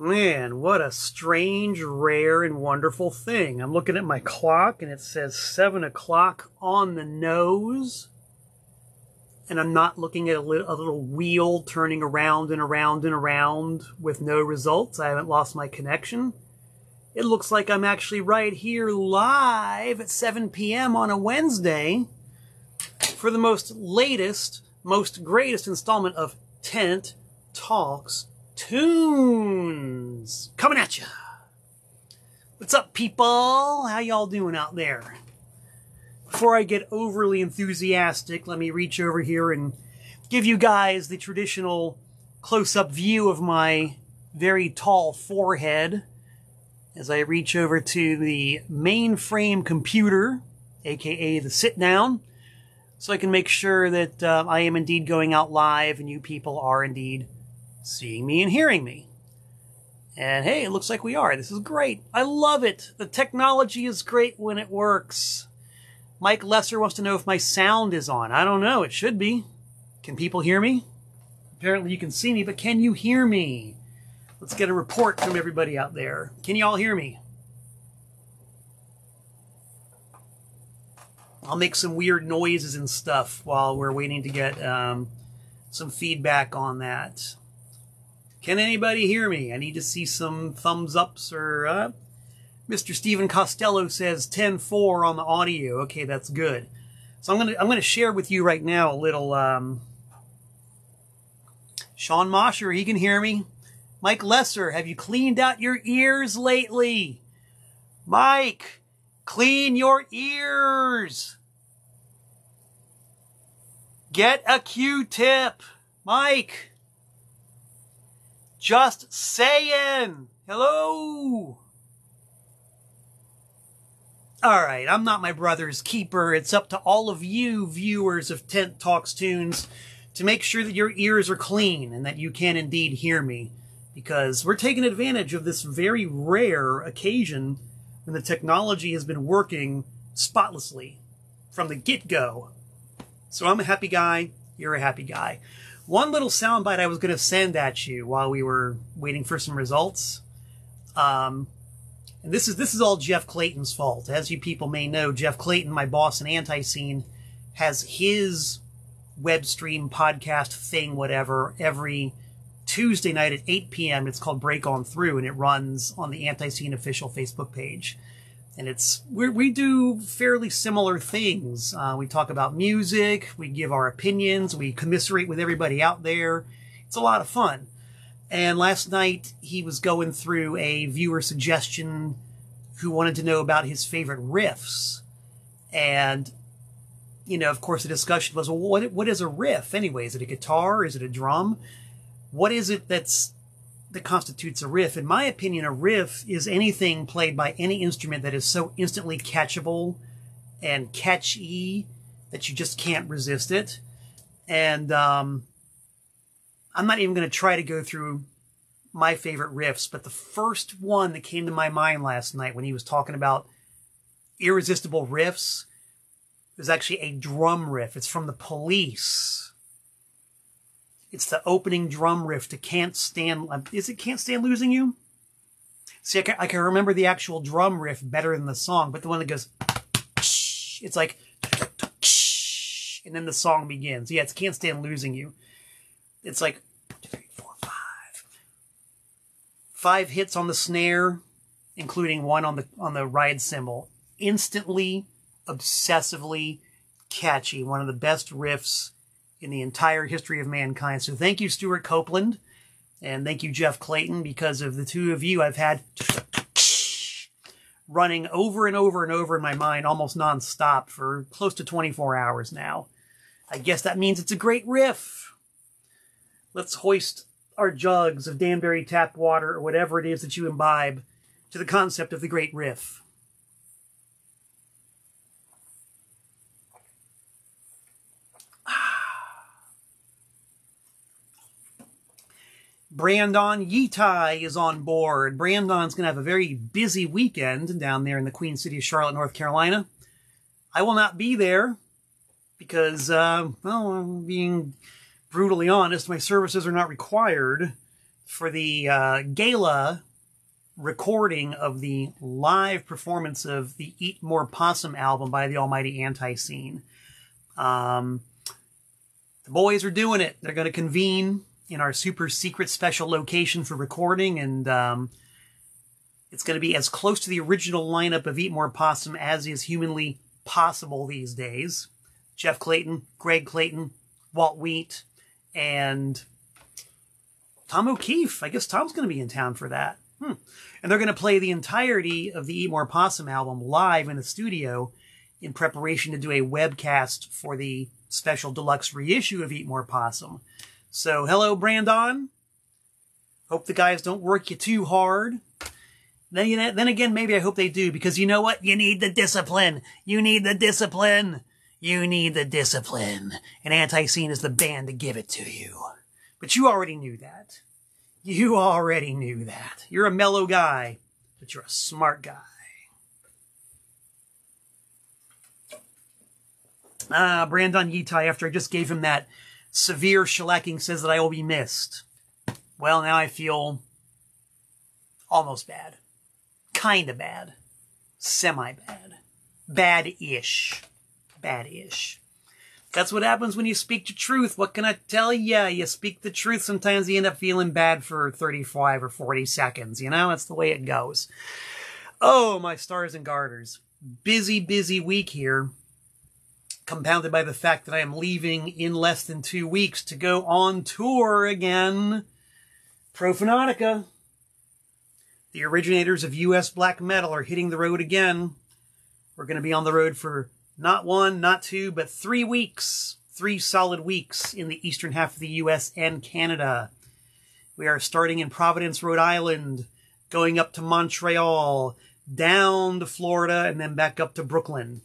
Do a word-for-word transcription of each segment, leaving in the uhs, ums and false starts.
Man, what a strange, rare, and wonderful thing. I'm looking at my clock, and it says seven o'clock on the nose. And I'm not looking at a little, a little wheel turning around and around and around with no results. I haven't lost my connection. It looks like I'm actually right here live at seven p m on a Wednesday for the most latest, most greatest installment of Tent Talks Tunes, coming at ya. What's up, people? How y'all doing out there? Before I get overly enthusiastic, let me reach over here and give you guys the traditional close-up view of my very tall forehead as I reach over to the mainframe computer, aka the sit-down, so I can make sure that uh, I am indeed going out live and you people are indeed seeing me and hearing me. And hey, it looks like we are. This is great. I love it. The technology is great when it works. Mike Lesser wants to know if my sound is on. I don't know. It should be. Can people hear me? Apparently you can see me, but can you hear me? Let's get a report from everybody out there. Can you all hear me? I'll make some weird noises and stuff while we're waiting to get um, some feedback on that. Can anybody hear me? I need to see some thumbs ups or... Uh, Mister Steven Costello says ten four on the audio. Okay, that's good. So I'm gonna I'm gonna share with you right now a little. Um, Sean Mosher, he can hear me. Mike Lesser, have you cleaned out your ears lately? Mike, clean your ears. Get a Q-tip, Mike. Just saying. Hello. All right, I'm not my brother's keeper. It's up to all of you viewers of Tent Talks Tunes to make sure that your ears are clean and that you can indeed hear me, because we're taking advantage of this very rare occasion when the technology has been working spotlessly from the get-go. So I'm a happy guy. You're a happy guy. One little soundbite I was going to send at you while we were waiting for some results, um, and this is this is all Jeff Clayton's fault. As you people may know, Jeff Clayton, my boss in Antiseen, has his web stream podcast thing, whatever, every Tuesday night at eight p m It's called Break On Through, and it runs on the Antiseen official Facebook page. And it's we're, we do fairly similar things. Uh, we talk about music, we give our opinions, we commiserate with everybody out there. It's a lot of fun. And last night he was going through a viewer suggestion who wanted to know about his favorite riffs. And, you know, of course the discussion was, well, what, what is a riff anyway? Is it a guitar? Is it a drum? What is it that's... that constitutes a riff? In my opinion, a riff is anything played by any instrument that is so instantly catchable and catchy that you just can't resist it. And um, I'm not even going to try to go through my favorite riffs, but the first one that came to my mind last night when he was talking about irresistible riffs is actually a drum riff. It's from the Police. It's the opening drum riff to Can't Stand... Is it Can't Stand Losing You? See, I can, I can remember the actual drum riff better than the song, but the one that goes... It's like... And then the song begins. Yeah, it's Can't Stand Losing You. It's like... Three, four, five. Five hits on the snare, including one on the, on the ride cymbal. Instantly, obsessively catchy. One of the best riffs in the entire history of mankind. So thank you, Stuart Copeland, and thank you, Jeff Clayton, because of the two of you I've had running over and over and over in my mind almost nonstop for close to twenty-four hours now. I guess that means it's a great riff. Let's hoist our jugs of Danbury tap water or whatever it is that you imbibe to the concept of the great riff. Brandon Yee Tai is on board. Brandon's going to have a very busy weekend down there in the Queen City of Charlotte, North Carolina. I will not be there because, uh, well, being brutally honest, my services are not required for the uh, gala recording of the live performance of the Eat More Possum album by the almighty Antiseen. Um, the boys are doing it. They're going to convene in our super secret special location for recording, and um, it's going to be as close to the original lineup of Eat More Possum as is humanly possible these days. Jeff Clayton, Greg Clayton, Walt Wheat, and Tom O'Keefe. I guess Tom's going to be in town for that. Hmm. And they're going to play the entirety of the Eat More Possum album live in the studio in preparation to do a webcast for the special deluxe reissue of Eat More Possum. So, hello, Brandon. Hope the guys don't work you too hard. Then, you know, then again, maybe I hope they do, because you know what? You need the discipline. You need the discipline. You need the discipline. And Antiseen is the band to give it to you. But you already knew that. You already knew that. You're a mellow guy, but you're a smart guy. Ah, Brandon Yee Tai, after I just gave him that severe shellacking, says that I will be missed. Well, now I feel almost bad. Kinda bad. Semi-bad. Bad-ish. Bad-ish. That's what happens when you speak the truth. What can I tell ya? You speak the truth, sometimes you end up feeling bad for thirty-five or forty seconds. You know, that's the way it goes. Oh, my stars and garters. Busy, busy week here. Compounded by the fact that I am leaving in less than two weeks to go on tour again. Profanatica, the originators of U S black metal, are hitting the road again. We're going to be on the road for not one, not two, but three weeks. Three solid weeks in the eastern half of the U S and Canada. We are starting in Providence, Rhode Island, going up to Montreal, down to Florida, and then back up to Brooklyn.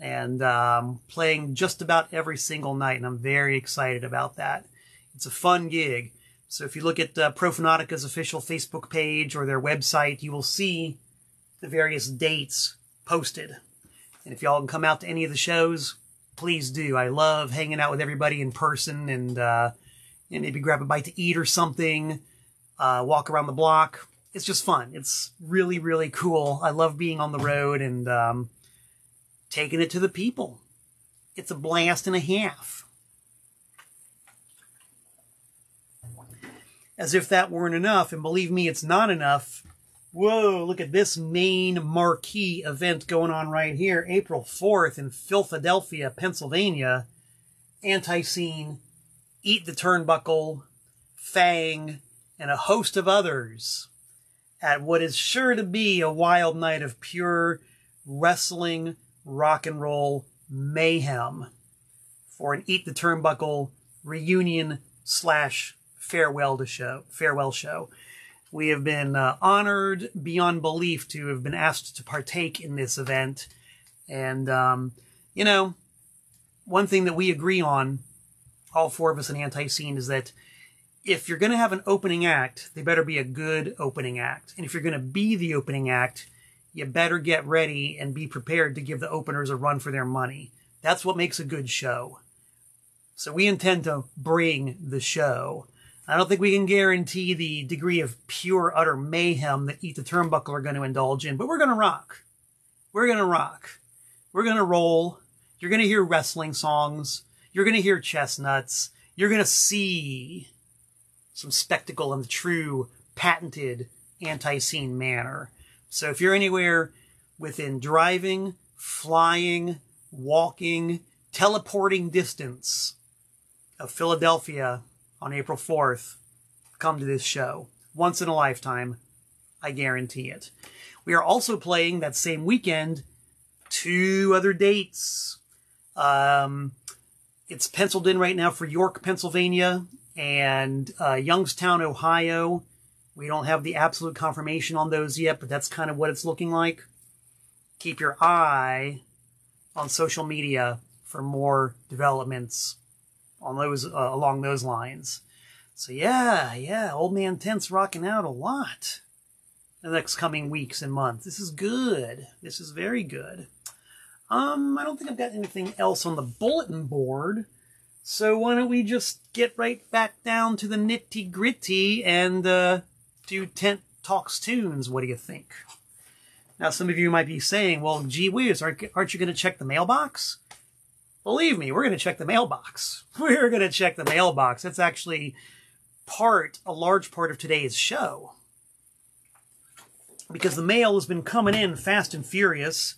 And um, playing just about every single night, and I'm very excited about that. It's a fun gig. So if you look at uh, Profanatica's official Facebook page or their website, you will see the various dates posted. And if y'all can come out to any of the shows, please do. I love hanging out with everybody in person, and uh, and maybe grab a bite to eat or something, uh, walk around the block. It's just fun. It's really, really cool. I love being on the road, and Um, taking it to the people. It's a blast and a half. As if that weren't enough, and believe me, it's not enough. Whoa, look at this main marquee event going on right here. April fourth in Philadelphia, Pennsylvania. Antiseen, Eat the Turnbuckle, Fang, and a host of others at what is sure to be a wild night of pure wrestling, rock and roll mayhem for an Eat the Turnbuckle reunion slash farewell to show farewell show. We have been uh, honored beyond belief to have been asked to partake in this event, and um, you know, one thing that we agree on, all four of us in Antiseen, is that if you're going to have an opening act, they better be a good opening act, and if you're going to be the opening act, you better get ready and be prepared to give the openers a run for their money. That's what makes a good show. So we intend to bring the show. I don't think we can guarantee the degree of pure, utter mayhem that Eat the Turnbuckle are going to indulge in, but we're going to rock. We're going to rock. We're going to roll. You're going to hear wrestling songs. You're going to hear chestnuts. You're going to see some spectacle in the true, patented Antiseen manner. So if you're anywhere within driving, flying, walking, teleporting distance of Philadelphia on April fourth, come to this show. Once in a lifetime, I guarantee it. We are also playing that same weekend two other dates. Um, it's penciled in right now for York, Pennsylvania, and uh, Youngstown, Ohio. We don't have the absolute confirmation on those yet, but that's kind of what it's looking like. Keep your eye on social media for more developments on those uh, along those lines. So yeah, yeah, old man Tent's rocking out a lot in the next coming weeks and months. This is good. This is very good. Um, I don't think I've got anything else on the bulletin board. So why don't we just get right back down to the nitty gritty and uh, do Tent Talks Tunes. What do you think? Now, some of you might be saying, well, gee whiz, aren't, aren't you going to check the mailbox? Believe me, we're going to check the mailbox. We're going to check the mailbox. That's actually part, a large part of today's show. Because the mail has been coming in fast and furious.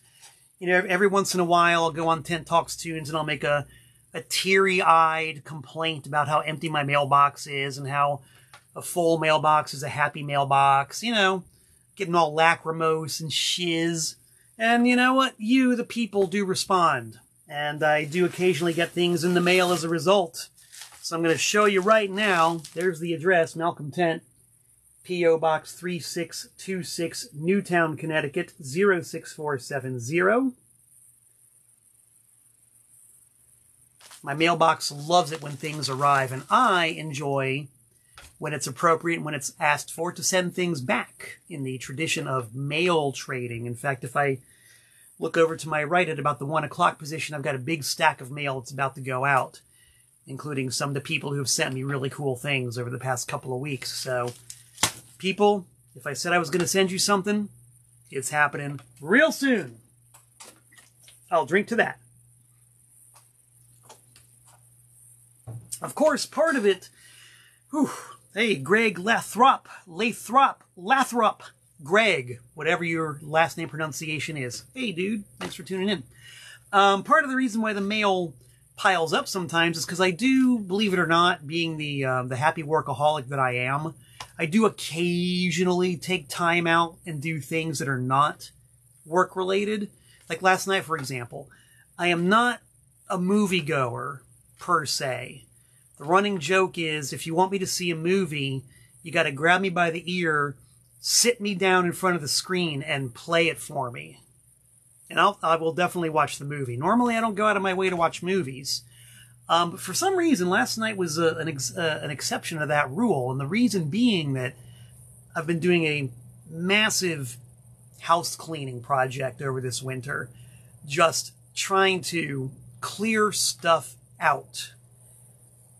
You know, every once in a while I'll go on Tent Talks Tunes and I'll make a, a teary-eyed complaint about how empty my mailbox is and how a full mailbox is a happy mailbox, you know. Getting all lacrimose and shiz. And you know what? You, the people, do respond. And I do occasionally get things in the mail as a result. So I'm going to show you right now. There's the address, Malcolm Tent, P O Box three six two six, Newtown, Connecticut, zero six four seven zero. My mailbox loves it when things arrive, and I enjoy when it's appropriate and when it's asked for to send things back in the tradition of mail trading. In fact, if I look over to my right at about the one o'clock position, I've got a big stack of mail that's about to go out, including some of the people who have sent me really cool things over the past couple of weeks. So, people, if I said I was going to send you something, it's happening real soon. I'll drink to that. Of course, part of it... Whew. Hey, Greg Lathrop, Lathrop, Lathrop, Greg, whatever your last name pronunciation is. Hey, dude, thanks for tuning in. Um, part of the reason why the mail piles up sometimes is because I do, believe it or not, being the uh, the happy workaholic that I am, I do occasionally take time out and do things that are not work-related. Like last night, for example, I am not a moviegoer, per se. The running joke is, if you want me to see a movie, you got to grab me by the ear, sit me down in front of the screen, and play it for me. And I'll, I will definitely watch the movie. Normally, I don't go out of my way to watch movies. Um, but for some reason, last night was a, an, ex, uh, an exception to that rule. And the reason being that I've been doing a massive house cleaning project over this winter, just trying to clear stuff out.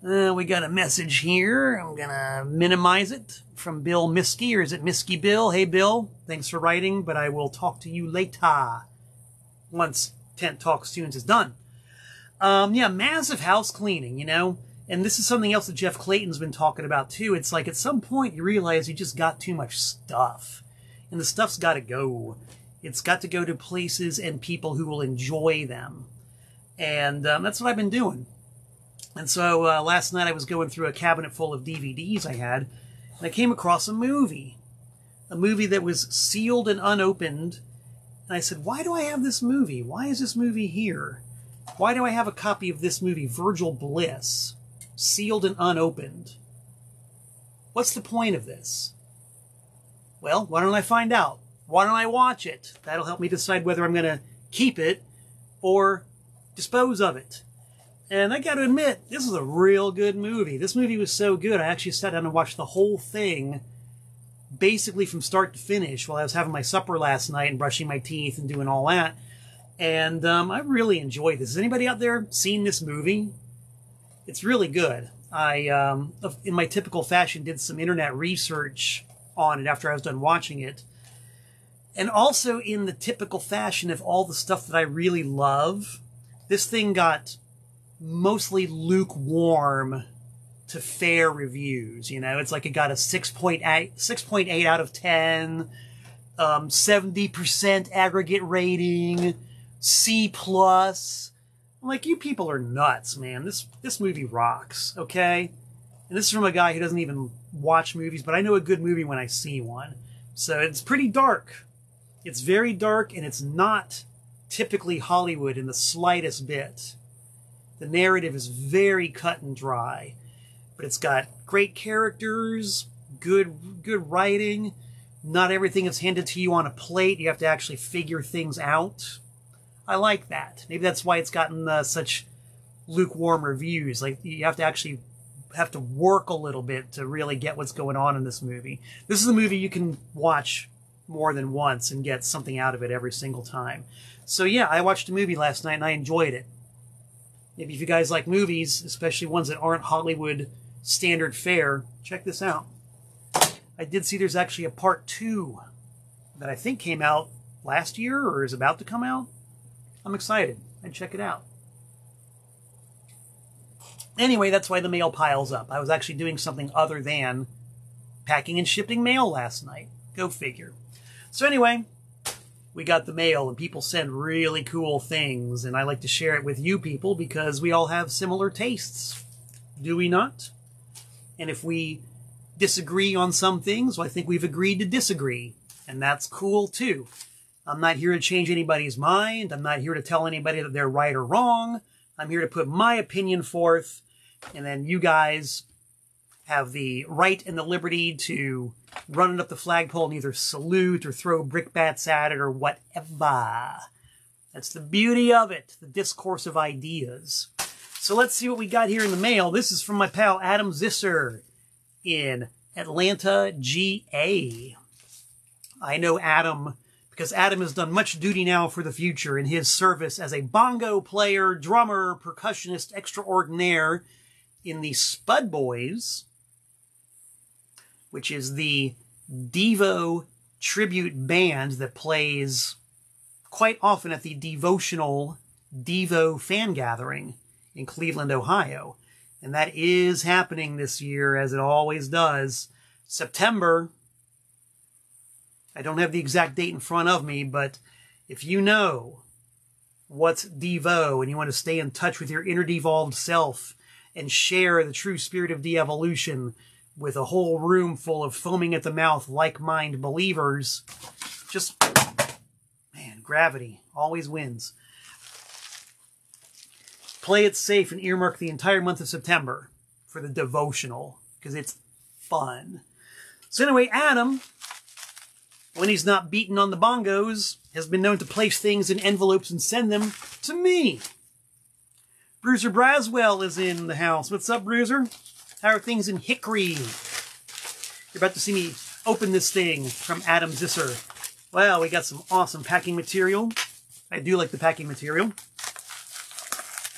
Uh, we got a message here. I'm going to minimize it from Bill Miskey, or is it Miskey Bill? Hey, Bill, thanks for writing, but I will talk to you later once Tent Talks Tunes is done. Um, yeah, massive house cleaning, you know, and this is something else that Jeff Clayton's been talking about, too. It's like at some point you realize you just got too much stuff, and the stuff's got to go. It's got to go to places and people who will enjoy them, and um, that's what I've been doing. And so uh, last night I was going through a cabinet full of D V Ds I had, and I came across a movie. A movie that was sealed and unopened. And I said, why do I have this movie? Why is this movie here? Why do I have a copy of this movie, Virgil Bliss, sealed and unopened? What's the point of this? Well, why don't I find out? Why don't I watch it? That'll help me decide whether I'm going to keep it or dispose of it. And I gotta admit, this is a real good movie. This movie was so good, I actually sat down and watched the whole thing, basically from start to finish, while I was having my supper last night and brushing my teeth and doing all that. And um, I really enjoyed this. Has anybody out there seen this movie? It's really good. I, um, in my typical fashion, did some internet research on it after I was done watching it. And also in the typical fashion of all the stuff that I really love, this thing got... mostly lukewarm to fair reviews. You know, it's like it got a six point eight out of ten, um, seventy percent aggregate rating, C plus. I'm like, you people are nuts, man. This, this movie rocks, okay? And this is from a guy who doesn't even watch movies, but I know a good movie when I see one. So it's pretty dark. It's very dark, and it's not typically Hollywood in the slightest bit. The narrative is very cut and dry, but it's got great characters, good good writing. Not everything is handed to you on a plate. You have to actually figure things out. I like that. Maybe that's why it's gotten uh, such lukewarm reviews. Like, you have to actually have to work a little bit to really get what's going on in this movie. This is a movie you can watch more than once and get something out of it every single time. So yeah, I watched a movie last night and I enjoyed it. If you guys like movies, especially ones that aren't Hollywood standard fare, check this out. I did see there's actually a part two that I think came out last year or is about to come out. I'm excited. I'd check it out. Anyway, that's why the mail piles up. I was actually doing something other than packing and shipping mail last night. Go figure. So anyway, we got the mail and people send really cool things. And I like to share it with you people because we all have similar tastes. Do we not? And if we disagree on some things, well, I think we've agreed to disagree. And that's cool too. I'm not here to change anybody's mind. I'm not here to tell anybody that they're right or wrong. I'm here to put my opinion forth. And then you guys have the right and the liberty to run it up the flagpole and either salute or throw brickbats at it or whatever. That's the beauty of it, the discourse of ideas. So let's see what we got here in the mail. This is from my pal Adam Zisser in Atlanta, G A. I know Adam because Adam has done much duty now for the future in his service as a bongo player, drummer, percussionist extraordinaire in the Spud Boys, which is the Devo tribute band that plays quite often at the Devotional Devo fan gathering in Cleveland, Ohio. And that is happening this year, as it always does. September, I don't have the exact date in front of me, but if you know what's Devo and you want to stay in touch with your inner devolved self and share the true spirit of de-evolution with a whole room full of foaming at the mouth, like-minded believers. Just, man, gravity always wins. Play it safe and earmark the entire month of September for the Devotional, because it's fun. So anyway, Adam, when he's not beaten on the bongos, has been known to place things in envelopes and send them to me. Bruiser Braswell is in the house. What's up, Bruiser? How are things in Hickory? You're about to see me open this thing from Adam Zisser. Wow, we got some awesome packing material. I do like the packing material.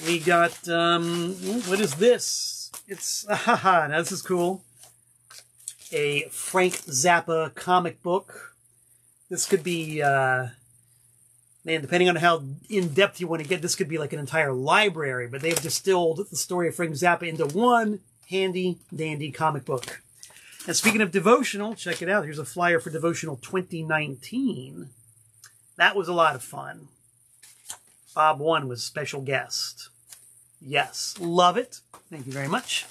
We got, um, what is this? It's, haha, now this is cool. A Frank Zappa comic book. This could be, uh... man, depending on how in-depth you want to get, this could be like an entire library, but they've distilled the story of Frank Zappa into one handy-dandy comic book. And speaking of Devotional, check it out. Here's a flyer for Devotional twenty nineteen. That was a lot of fun. Bob One was special guest. Yes, love it. Thank you very much.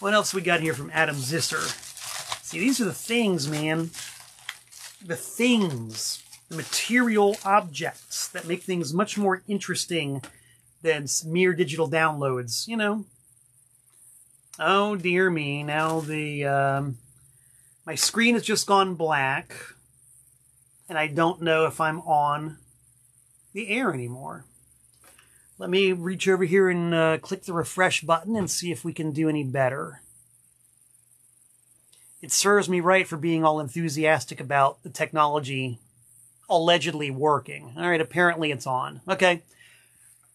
What else we got here from Adam Zisser? See, these are the things, man. The things. The material objects that make things much more interesting than mere digital downloads, you know. Oh dear me, now the, um, my screen has just gone black, and I don't know if I'm on the air anymore. Let me reach over here and uh, click the refresh button and see if we can do any better. It serves me right for being all enthusiastic about the technology allegedly working. All right, apparently it's on. Okay.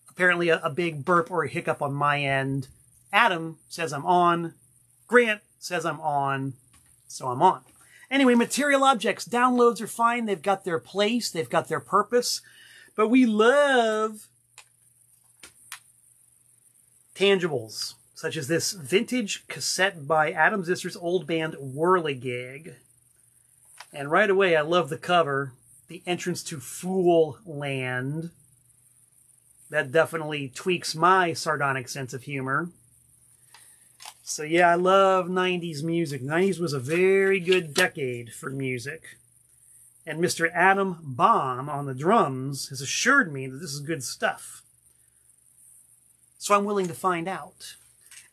Apparently a, a big burp or a hiccup on my end. Adam says I'm on. Grant says I'm on. So I'm on. Anyway, material objects. Downloads are fine. They've got their place. They've got their purpose. But we love tangibles, such as this vintage cassette by Adam Zisser's old band Whirligig. And right away, I love the cover. The entrance to Fool Land. That definitely tweaks my sardonic sense of humor. So yeah, I love nineties music. nineties was a very good decade for music. And Mister Adam Baum on the drums has assured me that this is good stuff. So I'm willing to find out.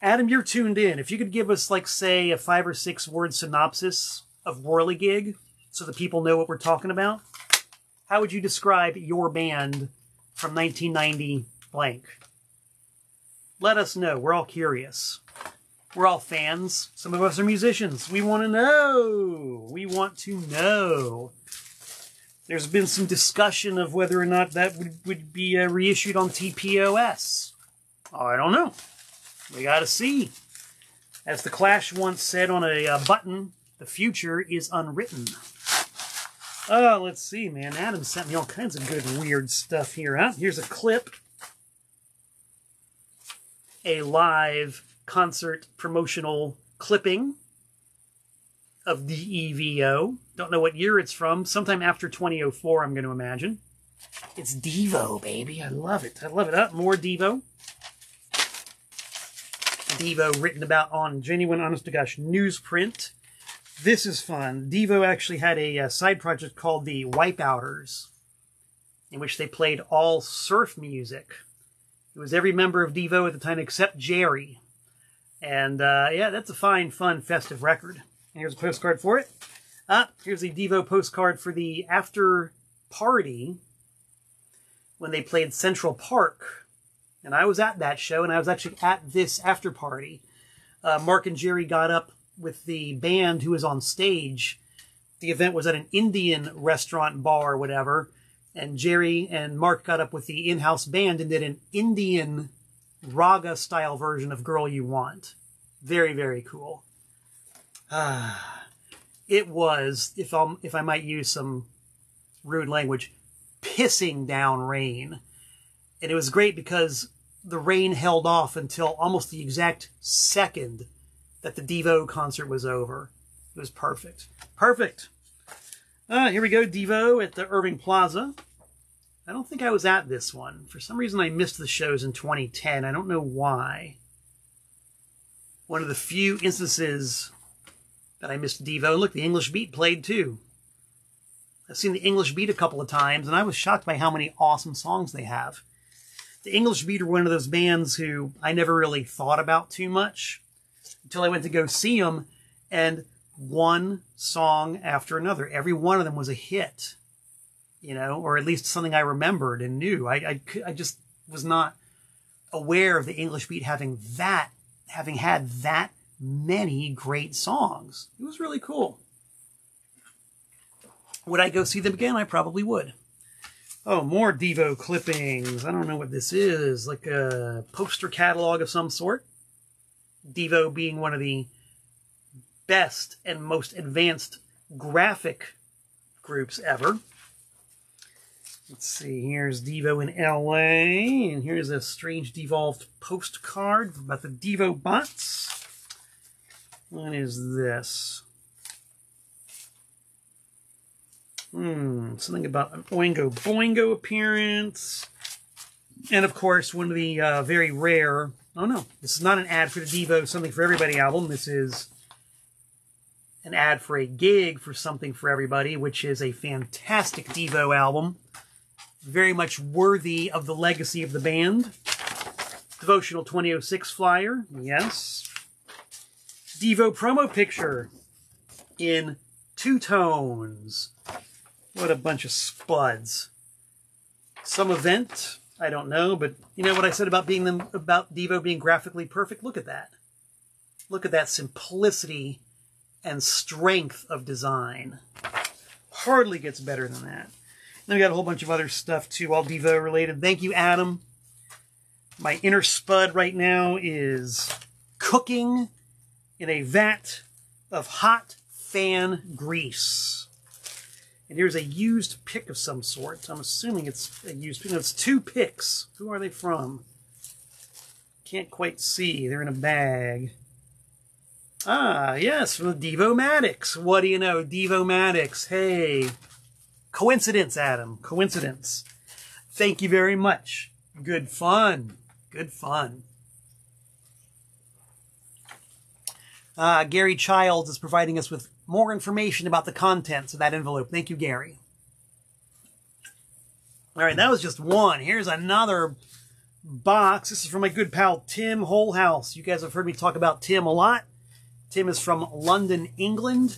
Adam, you're tuned in. If you could give us, like, say, a five or six word synopsis of Whirligig so that people know what we're talking about. How would you describe your band from nineteen ninety blank? Let us know. We're all curious. We're all fans. Some of us are musicians. We want to know. We want to know. There's been some discussion of whether or not that would, would be uh, reissued on T P O S. I don't know. We gotta see. As the Clash once said on a uh, button, the future is unwritten. Oh, let's see, man. Adam sent me all kinds of good weird stuff here, huh? Here's a clip. A live concert promotional clipping of D E V O. Don't know what year it's from. Sometime after twenty oh four, I'm going to imagine. It's Devo, baby. I love it. I love it. Up more Devo. Devo written about on genuine, honest-to-gosh newsprint. This is fun. Devo actually had a, a side project called the Wipeouters, in which they played all surf music. It was every member of Devo at the time except Jerry. And, uh, yeah, that's a fine, fun, festive record. And here's a postcard for it. Ah, here's the Devo postcard for the after party when they played Central Park. And I was at that show, and I was actually at this after party. Uh, Mark and Jerry got up with the band who was on stage. The event was at an Indian restaurant, bar, whatever. And Jerry and Mark got up with the in-house band and did an Indian raga-style version of Girl You Want. Very, very cool. Ah, it was, if, I'm, if I might use some rude language, pissing down rain. And it was great because the rain held off until almost the exact second that the Devo concert was over. It was perfect. Perfect. Uh, here we go, Devo at the Irving Plaza. I don't think I was at this one. For some reason, I missed the shows in twenty ten. I don't know why. One of the few instances that I missed Devo. Look, the English Beat played too. I've seen the English Beat a couple of times, and I was shocked by how many awesome songs they have. The English Beat are one of those bands who I never really thought about too much until I went to go see them, and one song after another, every one of them was a hit, you know, or at least something I remembered and knew. I, I, I just was not aware of the English Beat having that, having had that many great songs. It was really cool. Would I go see them again? I probably would. Oh, more Devo clippings. I don't know what this is. Like a poster catalog of some sort. Devo being one of the best and most advanced graphic groups ever. Let's see. Here's Devo in L A. And here's a strange devolved postcard about the Devo bots. What is this? Hmm, something about an Oingo Boingo appearance. And, of course, one of the uh, very rare... Oh, no. This is not an ad for the Devo Something for Everybody album. This is an ad for a gig for Something for Everybody, which is a fantastic Devo album. Very much worthy of the legacy of the band. Devotional twenty oh six flyer. Yes. Devo promo picture in two tones. What a bunch of spuds. Some event, I don't know, but you know what I said about being them about Devo being graphically perfect? Look at that. Look at that simplicity and strength of design. Hardly gets better than that. And then we got a whole bunch of other stuff too, all Devo related. Thank you, Adam. My inner spud right now is cooking in a vat of hot fan grease. And here's a used pick of some sort. I'm assuming it's a used pick. No, it's two picks. Who are they from? Can't quite see. They're in a bag. Ah, yes, from the Devo Maddox. What do you know? Devo Maddox. Hey. Coincidence, Adam. Coincidence. Thank you very much. Good fun. Good fun. Uh, Gary Childs is providing us with more information about the contents of that envelope. Thank you, Gary. All right, that was just one. Here's another box. This is from my good pal, Tim Wholehouse. You guys have heard me talk about Tim a lot. Tim is from London, England.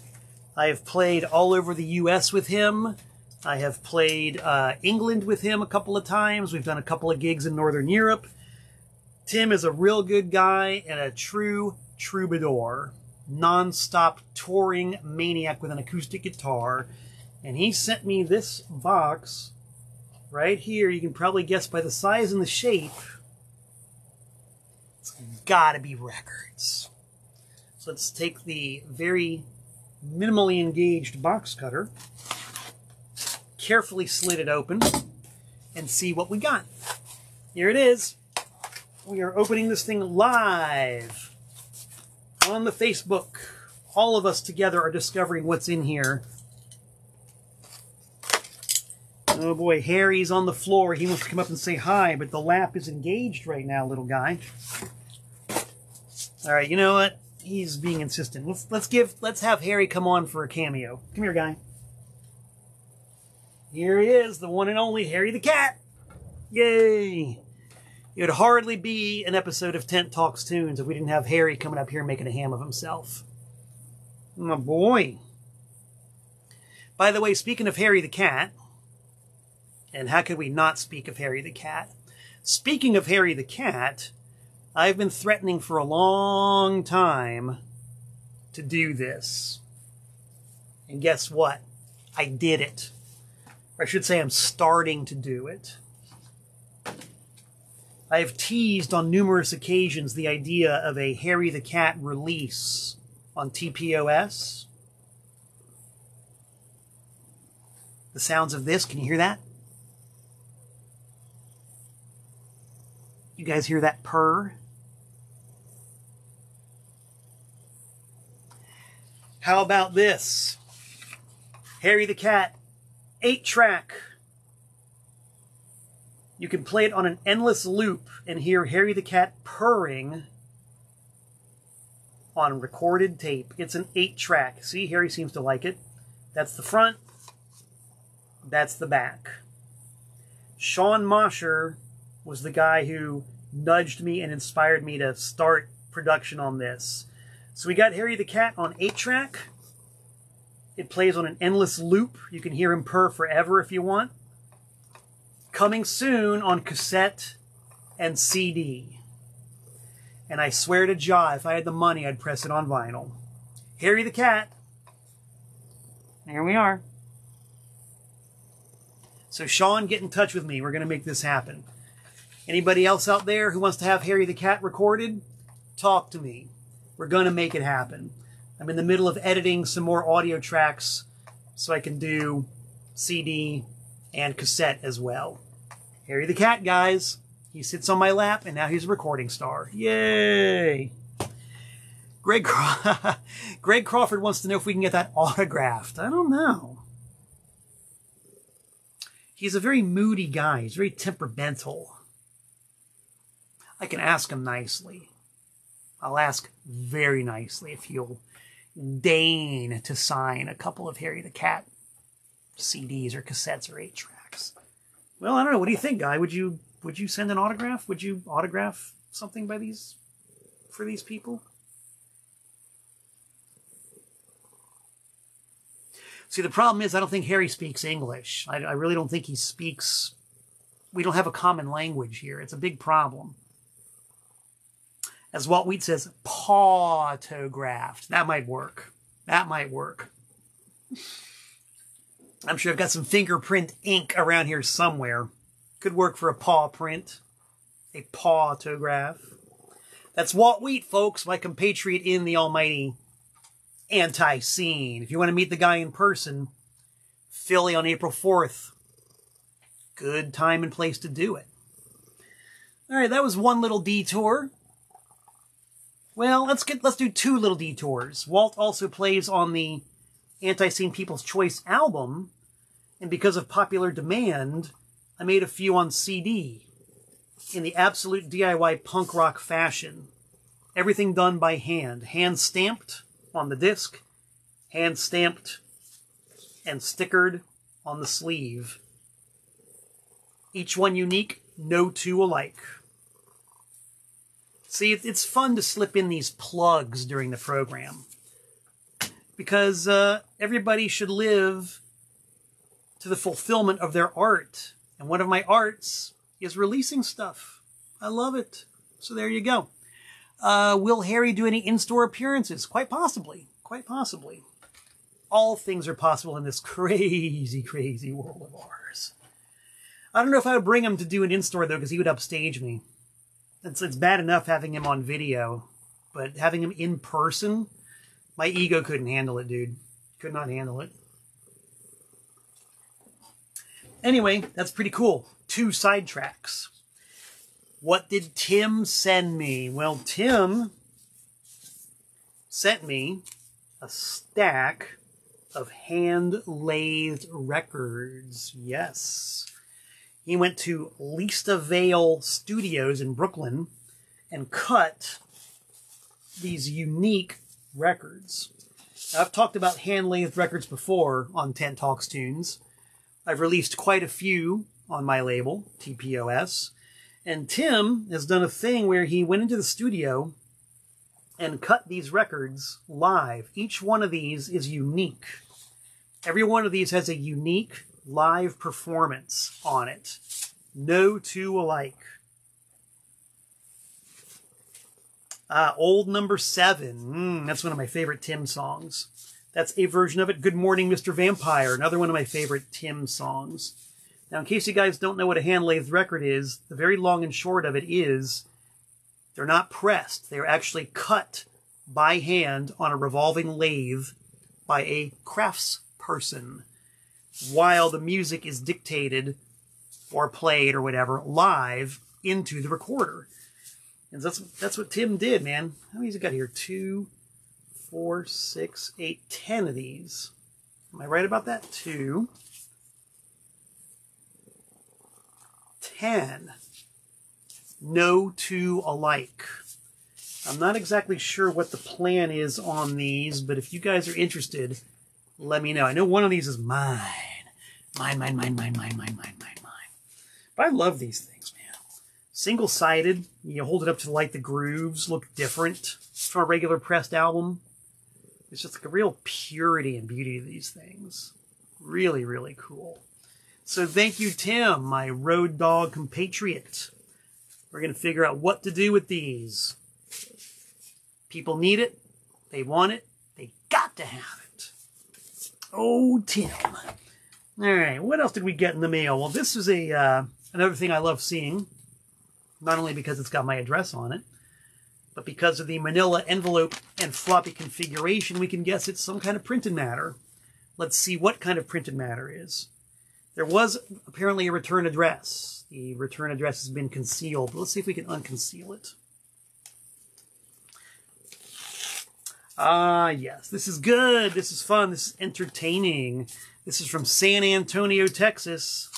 I have played all over the U S with him. I have played uh, England with him a couple of times. We've done a couple of gigs in Northern Europe. Tim is a real good guy and a true troubadour. Non-stop touring maniac with an acoustic guitar, and he sent me this box right here. You can probably guess by the size and the shape It's gotta be records. So let's take the very minimally engaged box cutter, carefully slit it open, and see what we got. Here it is. We are opening this thing live on the Facebook. All of us together are discovering what's in here. Oh boy, Harry's on the floor. He wants to come up and say hi, but the lap is engaged right now, little guy. All right, you know what? He's being insistent. Let's let's give let's have Harry come on for a cameo. Come here, guy. Here he is, the one and only Harry the Cat. Yay! It would hardly be an episode of Tent Talks Tunes if we didn't have Harry coming up here making a ham of himself. My boy. By the way, speaking of Harry the Cat, and how could we not speak of Harry the Cat? Speaking of Harry the Cat, I've been threatening for a long time to do this. And guess what? I did it. Or I should say I'm starting to do it. I have teased on numerous occasions the idea of a Harry the Cat release on T P O S. The sounds of this, can you hear that? You guys hear that purr? How about this? Harry the Cat, eight track. You can play it on an endless loop and hear Harry the Cat purring on recorded tape. It's an eight track. See, Harry seems to like it. That's the front. That's the back. Sean Mosher was the guy who nudged me and inspired me to start production on this. So we got Harry the Cat on eight track. It plays on an endless loop. You can hear him purr forever if you want. Coming soon on cassette and C D. And I swear to Jah, if I had the money, I'd press it on vinyl. Harry the Cat. Here we are. So Sean, get in touch with me. We're going to make this happen. Anybody else out there who wants to have Harry the Cat recorded? Talk to me. We're going to make it happen. I'm in the middle of editing some more audio tracks so I can do C D and cassette as well. Harry the Cat, guys. He sits on my lap, and now he's a recording star. Yay! Greg, Craw Greg Crawford wants to know if we can get that autographed. I don't know. He's a very moody guy. He's very temperamental. I can ask him nicely. I'll ask very nicely if he'll deign to sign a couple of Harry the Cat C Ds or cassettes or eight tracks. Well, I don't know. What do you think, guy? Would you would you send an autograph? Would you autograph something by these for these people? See, the problem is I don't think Harry speaks English. I, I really don't think he speaks. We don't have a common language here. It's a big problem. As Walt Wheat says, paw-tographed. That might work. That might work. I'm sure I've got some fingerprint ink around here somewhere. Could work for a paw print. A paw-tograph. That's Walt Wheat, folks, my compatriot in the almighty Antiseen. If you want to meet the guy in person, Philly on April fourth. Good time and place to do it. All right, that was one little detour. Well, let's get let's do two little detours. Walt also plays on the Antiseen People's Choice album, and because of popular demand, I made a few on C D in the absolute D I Y punk rock fashion. Everything done by hand, hand stamped on the disc, hand stamped and stickered on the sleeve. Each one unique, no two alike. See, it's fun to slip in these plugs during the program because uh, everybody should live to the fulfillment of their art. And one of my arts is releasing stuff. I love it. So there you go. Uh, will Harry do any in-store appearances? Quite possibly. Quite possibly. All things are possible in this crazy, crazy world of ours. I don't know if I would bring him to do an in-store, though, because he would upstage me. it's, it's bad enough having him on video, but having him in person, my ego couldn't handle it, dude. Could not handle it. Anyway, that's pretty cool. Two sidetracks. What did Tim send me? Well, Tim sent me a stack of hand-lathed records. Yes. He went to Lista Vale Studios in Brooklyn and cut these unique records. Now, I've talked about hand-lathed records before on Tent Talks Tunes. I've released quite a few on my label, T P O S. And Tim has done a thing where he went into the studio and cut these records live. Each one of these is unique. Every one of these has a unique live performance on it. No two alike. Ah, Old Number Seven. Mm, that's one of my favorite Tim songs. That's a version of it. Good Morning, Mister Vampire. Another one of my favorite Tim songs. Now, in case you guys don't know what a hand-lathed record is, the very long and short of it is they're not pressed. They're actually cut by hand on a revolving lathe by a craftsperson while the music is dictated or played or whatever live into the recorder. And that's, that's what Tim did, man. How many has he got here? Two, four, six, eight, ten of these. Am I right about that? Two. Ten. No two alike. I'm not exactly sure what the plan is on these, but if you guys are interested, let me know. I know one of these is mine. Mine, mine, mine, mine, mine, mine, mine, mine, mine. But I love these things, man. Single-sided. You hold it up to light. The grooves look different from a regular pressed album. It's just like a real purity and beauty of these things. Really, really cool. So thank you, Tim, my road dog compatriot. We're going to figure out what to do with these. People need it. They want it. They got to have it. Oh, Tim. All right, what else did we get in the mail? Well, this is a uh, another thing I love seeing, not only because it's got my address on it, but because of the manila envelope and floppy configuration, we can guess it's some kind of printed matter. Let's see what kind of printed matter is. There was apparently a return address. The return address has been concealed. Let's see if we can unconceal it. Ah, yes. This is good. This is fun. This is entertaining. This is from San Antonio, Texas.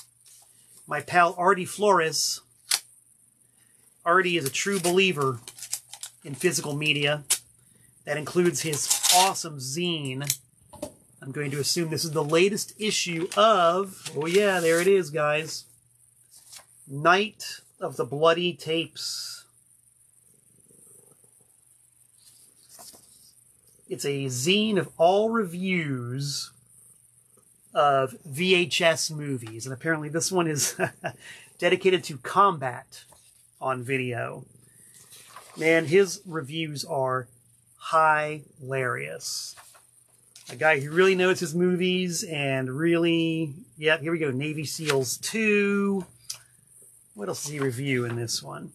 My pal Artie Flores. Artie is a true believer in physical media. That includes his awesome zine. I'm going to assume this is the latest issue of... Oh, yeah, there it is, guys. Night of the Bloody Tapes. It's a zine of all reviews of V H S movies. And apparently this one is dedicated to combat on video. Man, his reviews are hilarious. A guy who really knows his movies and really... Yep, yeah, here we go. Navy SEALs two... What else does he review in this one?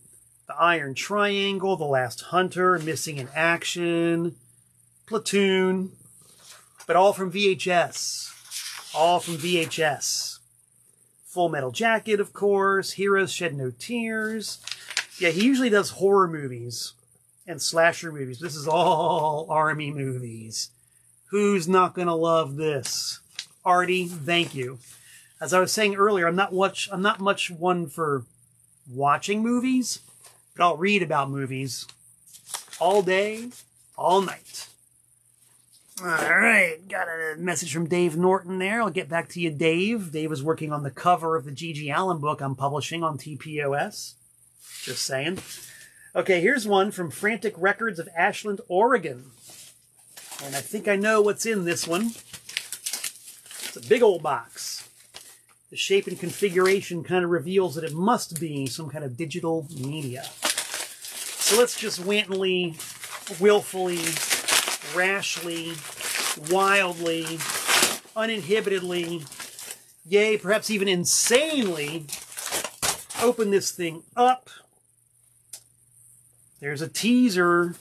The Iron Triangle, The Last Hunter, Missing in Action, Platoon, but all from V H S. All from V H S. Full Metal Jacket, of course, Heroes Shed No Tears. Yeah, he usually does horror movies and slasher movies. This is all army movies. Who's not going to love this? Artie, thank you. As I was saying earlier, I'm not watch I'm not much one for watching movies, but I'll read about movies all day, all night. All right, got a message from Dave Norton there. I'll get back to you, Dave. Dave is working on the cover of the G G Allen book I'm publishing on T P O S. Just saying. Okay, here's one from Frantic Records of Ashland, Oregon. And I think I know what's in this one. It's a big old box. The shape and configuration kind of reveals that it must be some kind of digital media. So let's just wantonly, willfully, rashly, wildly, uninhibitedly, yay, perhaps even insanely, open this thing up There's a teaser.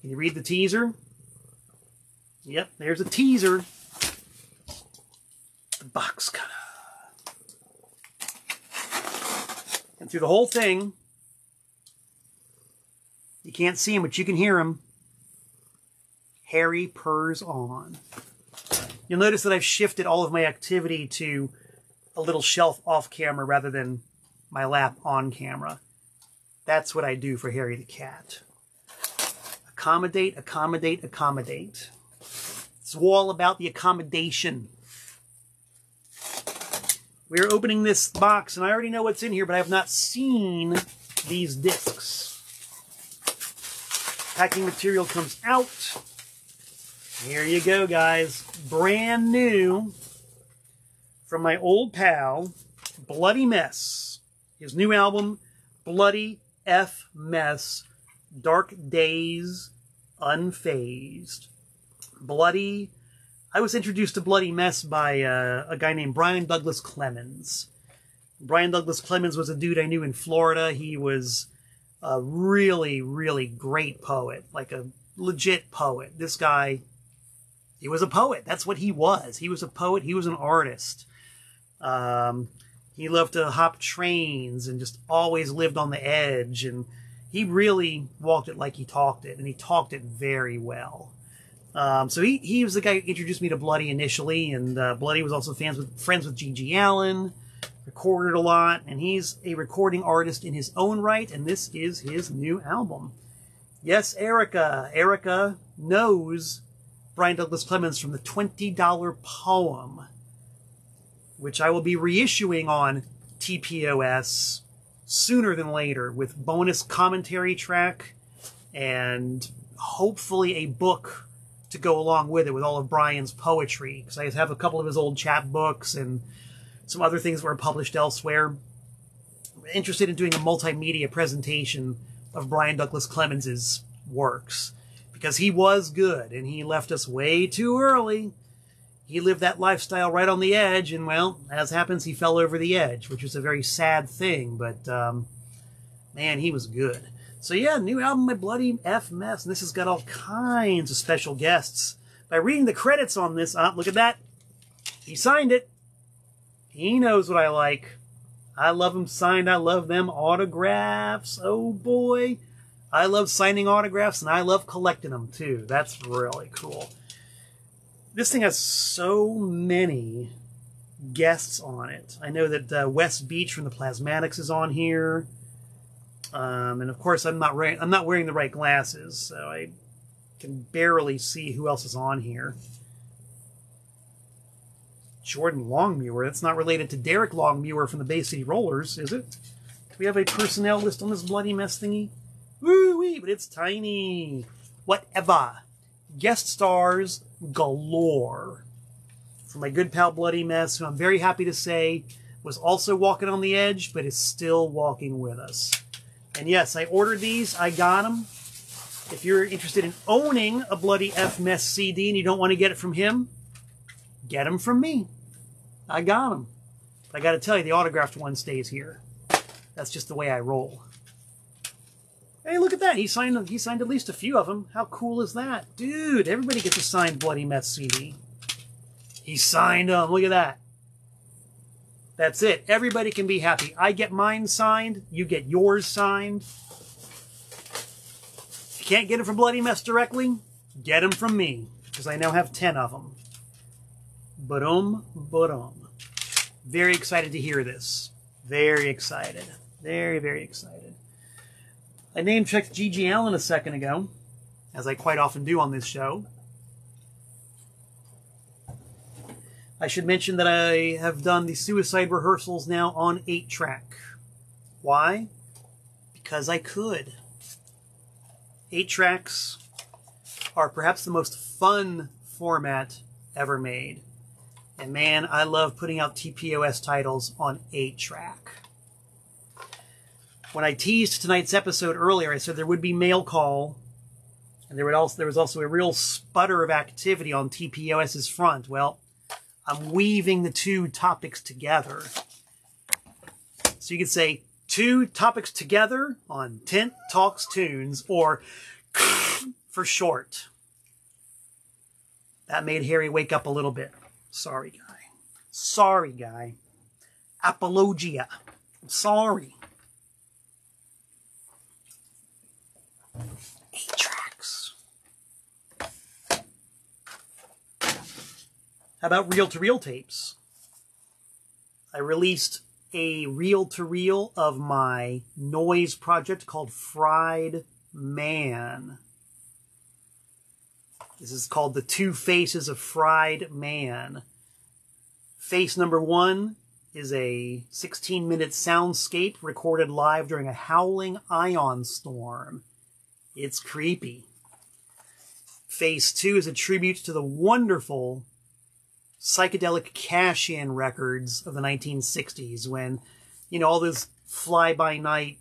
Can you read the teaser? Yep, there's a teaser. The box cutter. And through the whole thing, you can't see him, but you can hear him. Harry purrs on. You'll notice that I've shifted all of my activity to a little shelf off camera rather than my lap on camera. That's what I do for Harry the Cat. Accommodate, accommodate, accommodate. It's all about the accommodation. We're opening this box, and I already know what's in here, but I have not seen these discs. Packing material comes out. Here you go, guys. Brand new from my old pal, Bloody Mess. His new album, Bloody F Mess. Dark Days, Unfazed. Bloody, I was introduced to Bloody Mess by uh, a guy named Brian Douglas Clemens. Brian Douglas Clemens was a dude I knew in Florida. He was a really, really great poet, like a legit poet. This guy, he was a poet. That's what he was. He was a poet. He was an artist. Um, he loved to hop trains and just always lived on the edge, and he really walked it like he talked it, and he talked it very well. Um, so he, he was the guy who introduced me to Bloody initially, and uh, Bloody was also fans with, friends with G G Allen, recorded a lot, and he's a recording artist in his own right, and this is his new album. Yes, Erica. Erica knows Brian Douglas Clemens from the twenty dollar Poem, which I will be reissuing on T P O S sooner than later, with bonus commentary track and hopefully a book to go along with it, with all of Brian's poetry, because I have a couple of his old chapbooks and some other things that were published elsewhere. I'm interested in doing a multimedia presentation of Brian Douglas Clemens's works, because he was good and he left us way too early. He lived that lifestyle right on the edge, and, well, as happens, he fell over the edge, which is a very sad thing, but, um, man, he was good. So, yeah, new album by Bloody F Mess, and this has got all kinds of special guests. By reading the credits on this, uh, look at that. He signed it. He knows what I like. I love them signed. I love them autographs. Oh, boy. I love signing autographs, and I love collecting them, too. That's really cool. This thing has so many guests on it. I know that uh, West Beach from the Plasmatics is on here, um, and of course I'm not I'm not wearing the right glasses, so I can barely see who else is on here. Jordan Longmuir. That's not related to Derek Longmuir from the Bay City Rollers, is it? Do we have a personnel list on this Bloody Mess thingy? Woo-wee, but it's tiny. Whatever. Guest stars galore from my good pal Bloody Mess, who I'm very happy to say was also walking on the edge, but is still walking with us. And yes, I ordered these. I got them. If you're interested in owning a Bloody F Mess C D and you don't want to get it from him, get them from me. I got them. But I got to tell you, the autographed one stays here. That's just the way I roll. Hey, look at that. He signed he signed at least a few of them. How cool is that? Dude, everybody gets a signed Bloody Mess C D. He signed them. Look at that. That's it. Everybody can be happy. I get mine signed. You get yours signed. If you can't get it from Bloody Mess directly, get them from me, because I now have ten of them. Ba-dum, ba-dum. Very excited to hear this. Very excited. Very, very excited. I name-checked G G Allen a second ago, as I quite often do on this show. I should mention that I have done the Suicide rehearsals now on eight track. Why? Because I could. eight tracks are perhaps the most fun format ever made. And man, I love putting out T P O S titles on eight track. When I teased tonight's episode earlier, I said there would be mail call, and there would also there was also a real sputter of activity on TPOS's front. Well, I'm weaving the two topics together. So you could say two topics together on Tent Talks Tunes, or for short. That made Harry wake up a little bit. Sorry, guy. Sorry, guy. Apologia. I'm sorry. Eight tracks. How about reel-to-reel tapes? I released a reel-to-reel of my noise project called Fried Man. This is called The Two Faces of Fried Man. Face number one is a sixteen minute soundscape recorded live during a howling ion storm. It's creepy. Face two is a tribute to the wonderful psychedelic cash-in records of the nineteen sixties when, you know, all those fly-by-night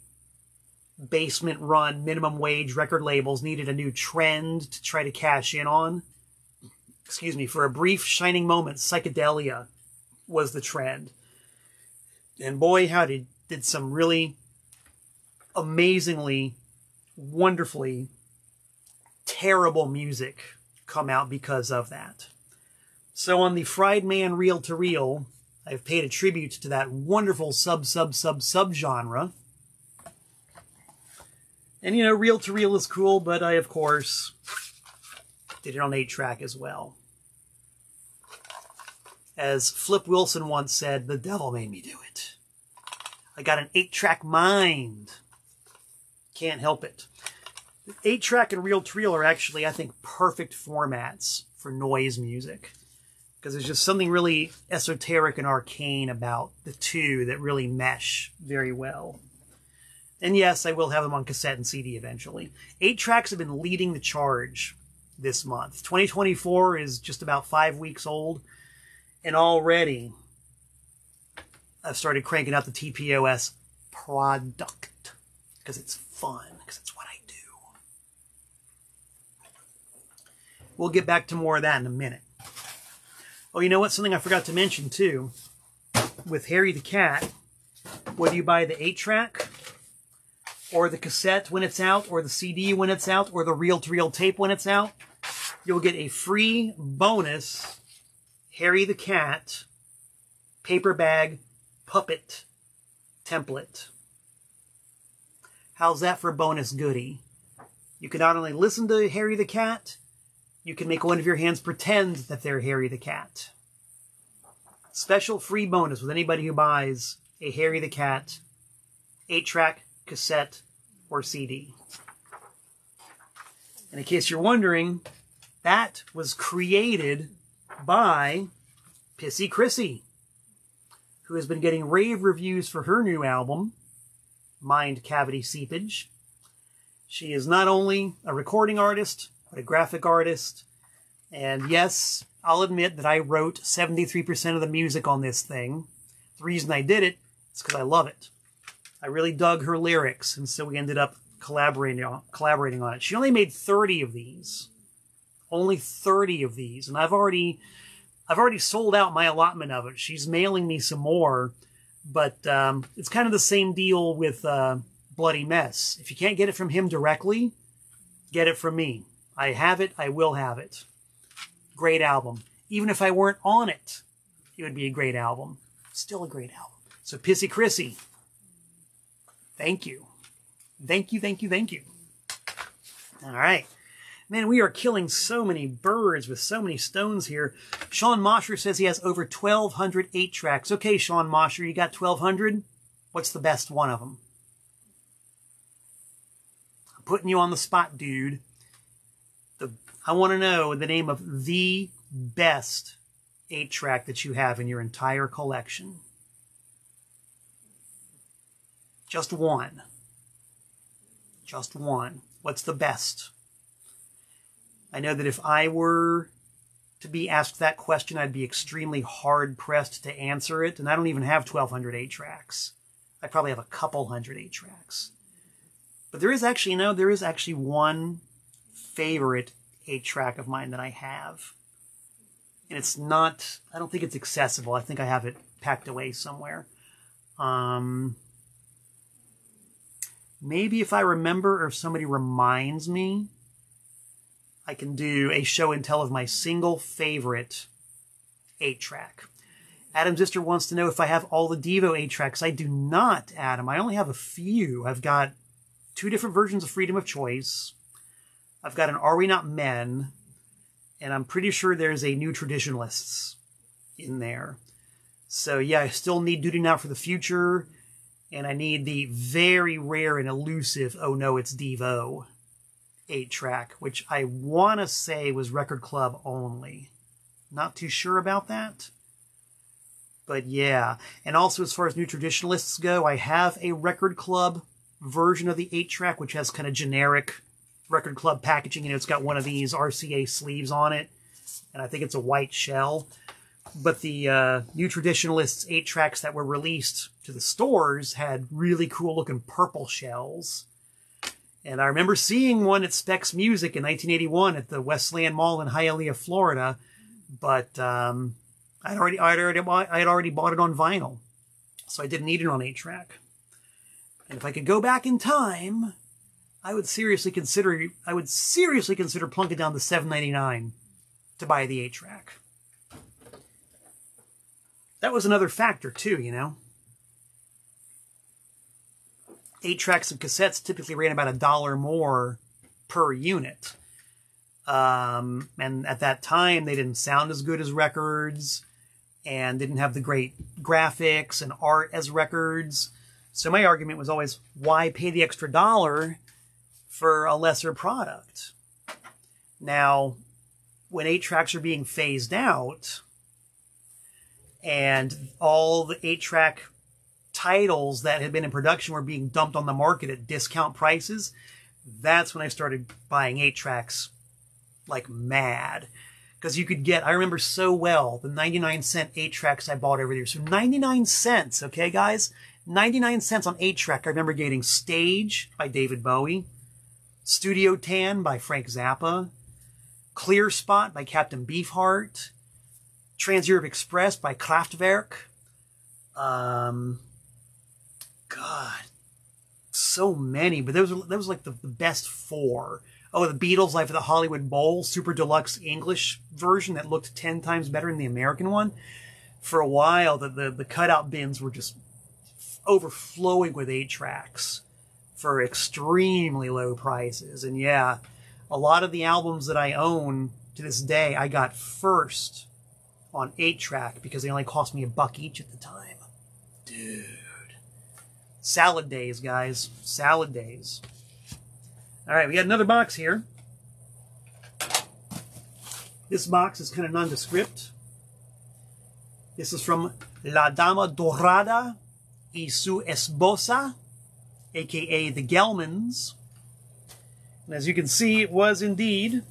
basement run minimum wage record labels needed a new trend to try to cash in on. Excuse me, for a brief shining moment, psychedelia was the trend. And boy, how did, did some really amazingly, wonderfully terrible music come out because of that. So on the Fried Man Reel to Reel, I've paid a tribute to that wonderful sub-sub-sub-sub-genre. And, you know, reel-to-reel is cool, but I, of course, did it on eight track as well. As Flip Wilson once said, the devil made me do it. I got an eight track mind. Can't help it. eight track and reel-to-reel are actually, I think, perfect formats for noise music. Because there's just something really esoteric and arcane about the two that really mesh very well. And yes, I will have them on cassette and C D eventually. Eight tracks have been leading the charge this month. twenty twenty-four is just about five weeks old. And already, I've started cranking out the T P O S product. Because it's fun. Because it's what I do. We'll get back to more of that in a minute. Oh, you know what? Something I forgot to mention, too. With Harry the Cat, whether you buy the eight track... or the cassette when it's out, or the C D when it's out, or the reel-to-reel tape when it's out, you'll get a free bonus Harry the Cat paper bag puppet template. How's that for a bonus goodie? You can not only listen to Harry the Cat, you can make one of your hands pretend that they're Harry the Cat. Special free bonus with anybody who buys a Harry the Cat eight track cassette, or C D. And in case you're wondering, that was created by Pissy Chrissy, who has been getting rave reviews for her new album, Mind Cavity Seepage. She is not only a recording artist, but a graphic artist. And yes, I'll admit that I wrote seventy-three percent of the music on this thing. The reason I did it is because I love it. I really dug her lyrics, and so we ended up collaborating on, collaborating on it. She only made thirty of these. Only thirty of these. And I've already I've already sold out my allotment of it. She's mailing me some more, but um, it's kind of the same deal with uh, Bloody Mess. If you can't get it from him directly, get it from me. I have it. I will have it. Great album. Even if I weren't on it, it would be a great album. Still a great album. So Pissy Chrissy. Thank you. Thank you, thank you, thank you. All right. Man, we are killing so many birds with so many stones here. Sean Mosher says he has over twelve hundred eight tracks. Okay, Sean Mosher, you got twelve hundred? What's the best one of them? I'm putting you on the spot, dude. The, I want to know the name of the best eight track that you have in your entire collection. Just one. Just one. What's the best? I know that if I were to be asked that question, I'd be extremely hard-pressed to answer it, and I don't even have twelve hundred eight tracks. I probably have a couple hundred eight tracks. But there is actually, you know, there is actually one favorite eight track of mine that I have. And it's not, I don't think it's accessible. I think I have it packed away somewhere. Um... Maybe if I remember or if somebody reminds me, I can do a show and tell of my single favorite eight track. Adam Zisser wants to know if I have all the Devo eight tracks. I do not, Adam. I only have a few. I've got two different versions of Freedom of Choice. I've got an Are We Not Men? And I'm pretty sure there's a New Traditionalists in there. So yeah, I still need Duty Now for the Future. And I need the very rare and elusive Oh No, It's Devo eight track, which I want to say was Record Club only. Not too sure about that. But yeah, and also as far as New Traditionalists go, I have a Record Club version of the eight track, which has kind of generic Record Club packaging. You know, it's got one of these R C A sleeves on it, and I think it's a white shell. But the uh, New Traditionalists eight tracks that were released to the stores had really cool-looking purple shells. And I remember seeing one at Specs Music in nineteen eighty-one at the Westland Mall in Hialeah, Florida. But um, I'd already, I'd already, I'd already bought it on vinyl, so I didn't need it on eight track. And if I could go back in time, I would seriously consider, I would seriously consider plunking down the seven ninety-nine to buy the eight track. That was another factor too, you know. eight tracks of cassettes typically ran about a dollar more per unit. Um, and at that time, they didn't sound as good as records and didn't have the great graphics and art as records. So my argument was always, why pay the extra dollar for a lesser product? Now, when eight tracks are being phased out and all the eight track titles that had been in production were being dumped on the market at discount prices, that's when I started buying eight tracks like mad. Because you could get, I remember so well, the ninety-nine cent eight tracks I bought over there. So ninety-nine cents, okay guys? ninety-nine cents on eight track. I remember getting Stage by David Bowie, Studio Tan by Frank Zappa, Clear Spot by Captain Beefheart, Trans-Europe Express by Kraftwerk. Um, God, so many, but those were, those were like the, the best four. Oh, the Beatles' Life at the Hollywood Bowl, super deluxe English version that looked ten times better than the American one. For a while, the, the, the cutout bins were just overflowing with eight tracks for extremely low prices. And yeah, a lot of the albums that I own to this day, I got first on eight track because they only cost me a buck each at the time. Dude. Salad days, guys. Salad days. All right, we got another box here. This box is kind of nondescript. This is from La Dama Dorada y su Esposa, a k a the Gelmans. And as you can see, it was indeed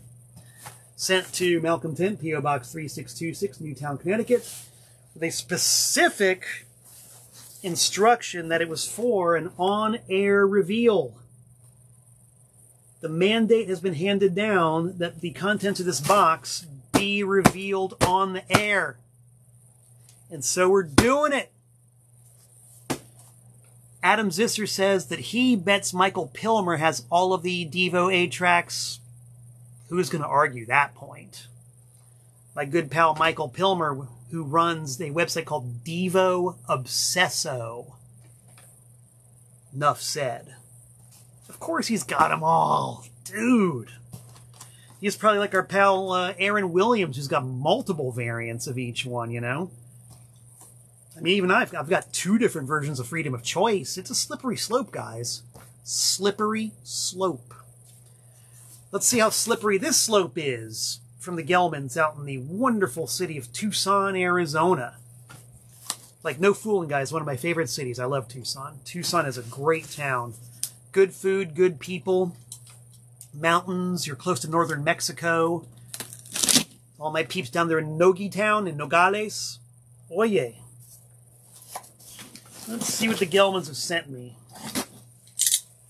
sent to Malcolm Tent, P O Box three six two six, Newtown, Connecticut, with a specific instruction that it was for an on-air reveal. The mandate has been handed down that the contents of this box be revealed on the air. And so we're doing it. Adam Zisser says that he bets Michael Pilmer has all of the Devo eight tracks. Who's going to argue that point? My good pal Michael Pilmer, who runs a website called Devo Obsesso. Enough said. Of course he's got them all. Dude. He's probably like our pal uh, Aaron Williams, who's got multiple variants of each one, you know? I mean, even I've, I've got two different versions of Freedom of Choice. It's a slippery slope, guys. Slippery slope. Let's see how slippery this slope is from the Gelmans out in the wonderful city of Tucson, Arizona. Like, no fooling, guys. One of my favorite cities. I love Tucson. Tucson is a great town. Good food, good people, mountains, you're close to northern Mexico. All my peeps down there in Nogi Town, in Nogales. Oye. Let's see what the Gelmans have sent me.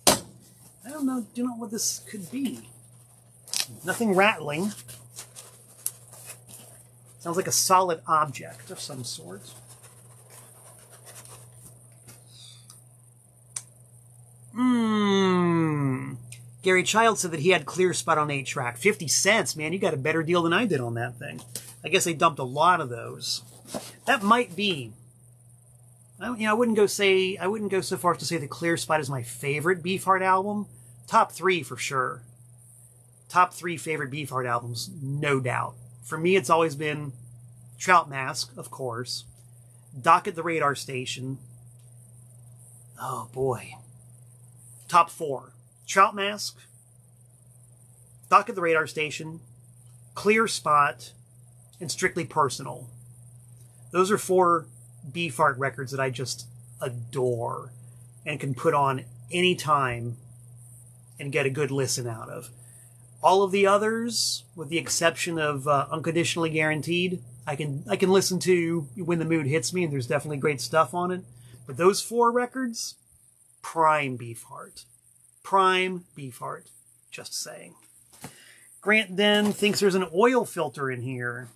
I don't know, do not know what this could be. Nothing rattling. Sounds like a solid object of some sort. Hmm. Gary Child said that he had Clear Spot on eight track. fifty cents, man. You got a better deal than I did on that thing. I guess they dumped a lot of those. That might be. I, you know, I wouldn't go say I wouldn't go so far as to say the Clear Spot is my favorite Beefheart album. Top three for sure. Top three favorite Beefheart albums, no doubt. For me, it's always been Trout Mask, of course. Dock at the Radar Station. Oh boy. Top four. Trout Mask, Dock at the Radar Station, Clear Spot, and Strictly Personal. Those are four Beefheart records that I just adore and can put on any time and get a good listen out of. All of the others, with the exception of uh, Unconditionally Guaranteed, I can I can listen to when the mood hits me, and there's definitely great stuff on it. But those four records, prime Beefheart. Prime Beefheart. Just saying. Grant Den thinks there's an oil filter in here.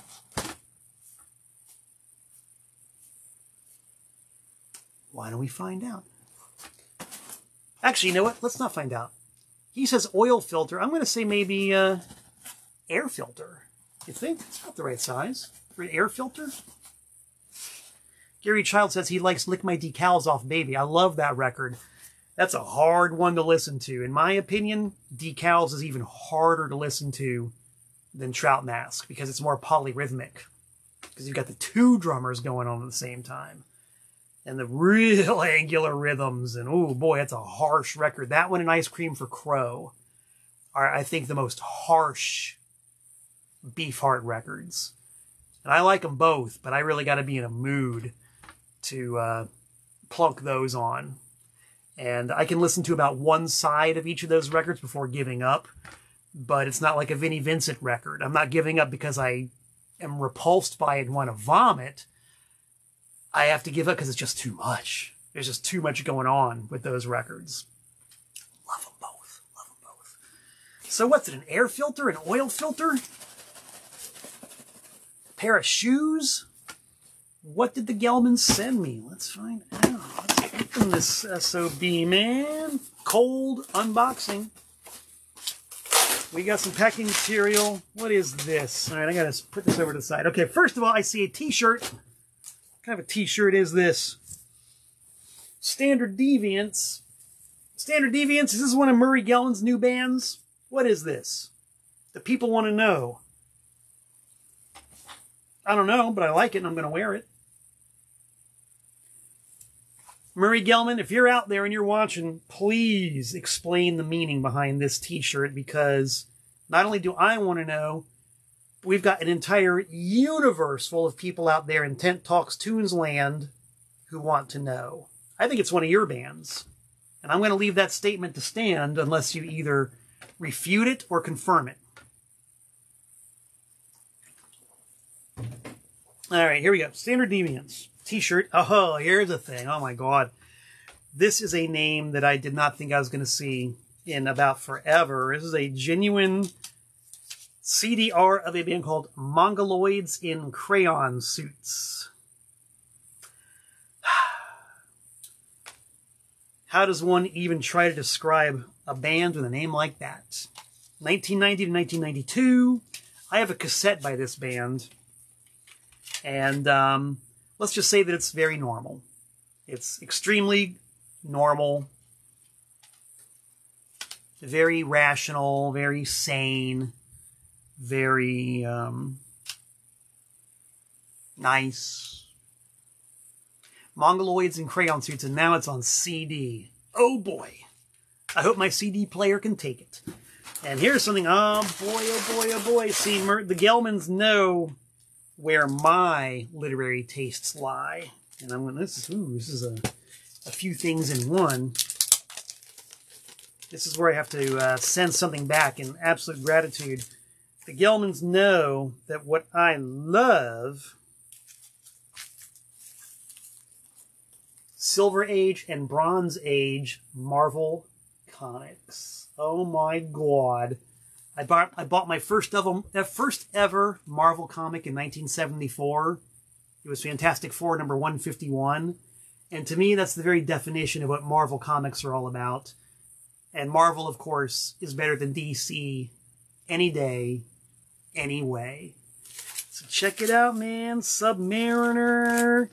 Why don't we find out? Actually, you know what? Let's not find out. He says oil filter. I'm going to say maybe uh, air filter. You think? It's not the right size. For an air filter? Gary Child says he likes Lick My Decals Off Baby. I love that record. That's a hard one to listen to. In my opinion, Decals is even harder to listen to than Trout Mask because it's more polyrhythmic. Because you've got the two drummers going on at the same time. And the real angular rhythms, and oh boy, that's a harsh record. That one and Ice Cream for Crow are, I think, the most harsh Beefheart records. And I like them both, but I really got to be in a mood to uh, plunk those on. And I can listen to about one side of each of those records before giving up, but it's not like a Vinnie Vincent record. I'm not giving up because I am repulsed by it and want to vomit. I have to give up because it's just too much. There's just too much going on with those records. Love them both. Love them both. So what's it, an air filter, an oil filter? A pair of shoes? What did the Gelmans send me? Let's find out. Let's open this S O B, man. Cold unboxing. We got some packing material. What is this? All right, I got to put this over to the side. Okay, first of all, I see a t-shirt. What kind of a t-shirt is this? Standard Deviants. Standard Deviants, is this one of Murray Gellman's new bands? What is this? The people want to know. I don't know, but I like it and I'm going to wear it. Murray Gelman, if you're out there and you're watching, please explain the meaning behind this t-shirt, because not only do I want to know, we've got an entire universe full of people out there in Tent Talks Tunes land who want to know. I think it's one of your bands. And I'm going to leave that statement to stand unless you either refute it or confirm it. All right, here we go. Standard Deviants t-shirt. Oh, here's the thing. Oh, my God. This is a name that I did not think I was going to see in about forever. This is a genuine C D R of a band called Mongoloids in Crayon Suits. How does one even try to describe a band with a name like that? nineteen ninety to nineteen ninety-two. I have a cassette by this band. And um, let's just say that it's very normal. It's extremely normal. Very rational, very sane. Very um, nice. Mongoloids and Crayon Suits, and now it's on C D. Oh boy. I hope my C D player can take it. And here's something. Oh boy, oh boy, oh boy. See, Mer the Gelmans know where my literary tastes lie. And I'm going to, this is, ooh, this is a, a few things in one. This is where I have to uh, send something back in absolute gratitude. The Gelmans know that what I love, Silver Age and Bronze Age Marvel comics. Oh my God. I bought, I bought my first, ever, first ever Marvel comic in nineteen seventy-four. It was Fantastic Four, number one fifty-one. And to me, that's the very definition of what Marvel comics are all about. And Marvel, of course, is better than D C any day, any way. So check it out, man. Submariner,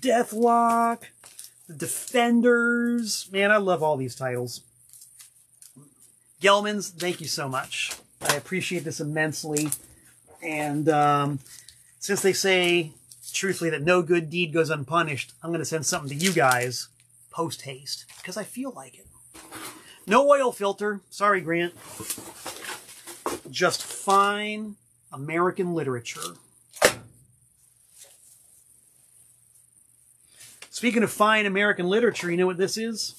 Deathlock, The Defenders. Man, I love all these titles. Gelmans, thank you so much. I appreciate this immensely. And um, since they say, truthfully, that no good deed goes unpunished, I'm going to send something to you guys post-haste, because I feel like it. No oil filter. Sorry, Grant. Just fine American literature. Speaking of fine American literature, you know what this is?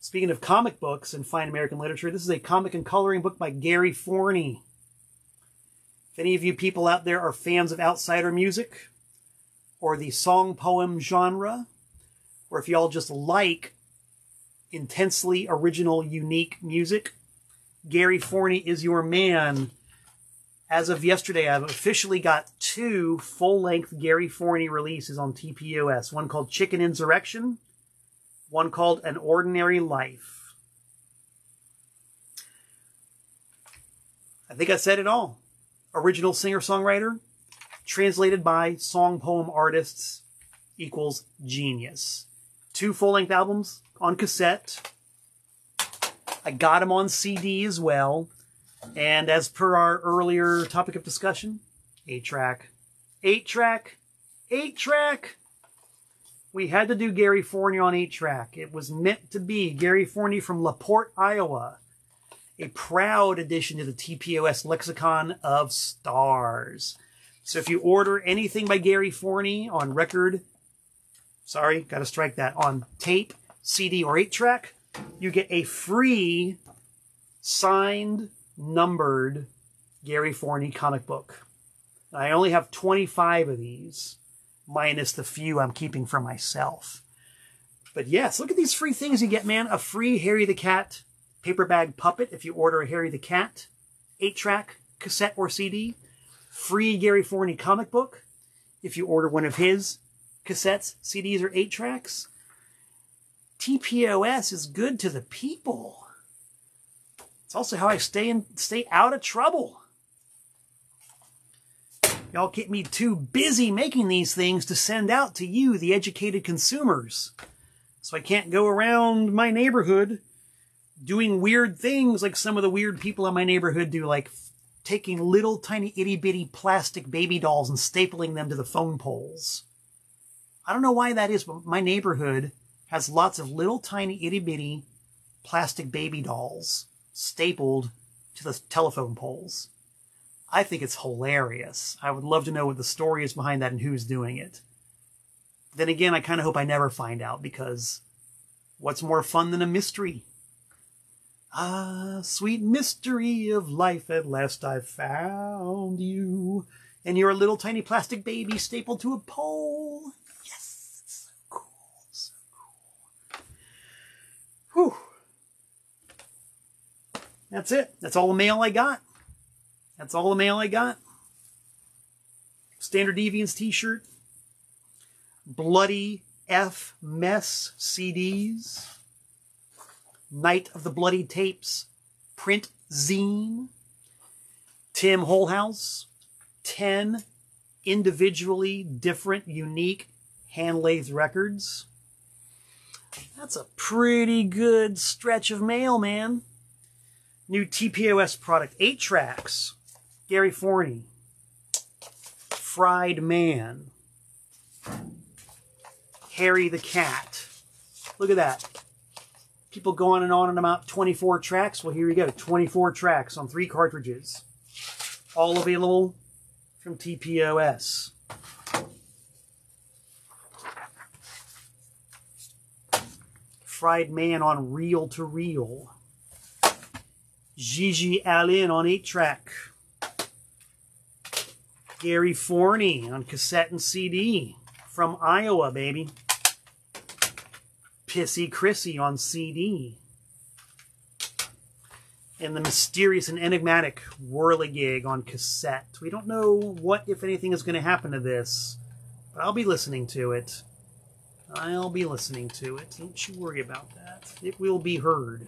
Speaking of comic books and fine American literature, this is a comic and coloring book by Gary Forney. If any of you people out there are fans of outsider music or the song poem genre, or if y'all just like intensely original, unique music, Gary Forney is your man. As of yesterday, I've officially got two full-length Gary Forney releases on T P O S. One called Chicken Insurrection, one called An Ordinary Life. I think I said it all. Original singer-songwriter, translated by song-poem artists, equals genius. Two full-length albums on cassette. I got them on C D as well. And as per our earlier topic of discussion, eight-track, eight-track, eight-track. We had to do Gary Forney on eight-track. It was meant to be. Gary Forney from LaPorte, Iowa. A proud addition to the T P O S lexicon of stars. So if you order anything by Gary Forney on record, sorry, got to strike that, on tape, C D, or eight-track, you get a free, signed, numbered Gary Forney comic book. And I only have twenty-five of these, minus the few I'm keeping for myself. But yes, look at these free things you get, man. A free Harry the Cat paper bag puppet if you order a Harry the Cat eight-track cassette or C D. Free Gary Forney comic book if you order one of his cassettes, C Ds, or eight-tracks. T P O S is good to the people. It's also how I stay in, stay out of trouble. Y'all get me too busy making these things to send out to you, the educated consumers. So I can't go around my neighborhood doing weird things like some of the weird people in my neighborhood do, like taking little tiny itty-bitty plastic baby dolls and stapling them to the phone poles. I don't know why that is, but my neighborhood has lots of little tiny itty-bitty plastic baby dolls stapled to the telephone poles. I think it's hilarious. I would love to know what the story is behind that and who's doing it. Then again, I kind of hope I never find out, because what's more fun than a mystery? Ah, sweet mystery of life, at last I've found you. And you're a little tiny plastic baby stapled to a pole. Yes, it's so cool, so cool. Whew. That's it. That's all the mail I got. That's all the mail I got. Standard Deviants t-shirt. Bloody F Mess C Ds. Night of the Bloody Tapes print zine. Tim Holhouse. ten individually different, unique, hand-lathed records. That's a pretty good stretch of mail, man. New T P O S product. eight-tracks. Gary Forney, Fried Man, Harry the Cat. Look at that. People go on and on and about twenty-four tracks. Well, here we go. twenty-four tracks on three cartridges. All available from T P O S. Fried Man on reel-to-reel. Gigi Allen on eight-track. Gary Forney on cassette and C D from Iowa, baby. Pissy Chrissy on C D. And the mysterious and enigmatic Whirligig on cassette. We don't know what, if anything, is going to happen to this, but I'll be listening to it. I'll be listening to it. Don't you worry about that. It will be heard.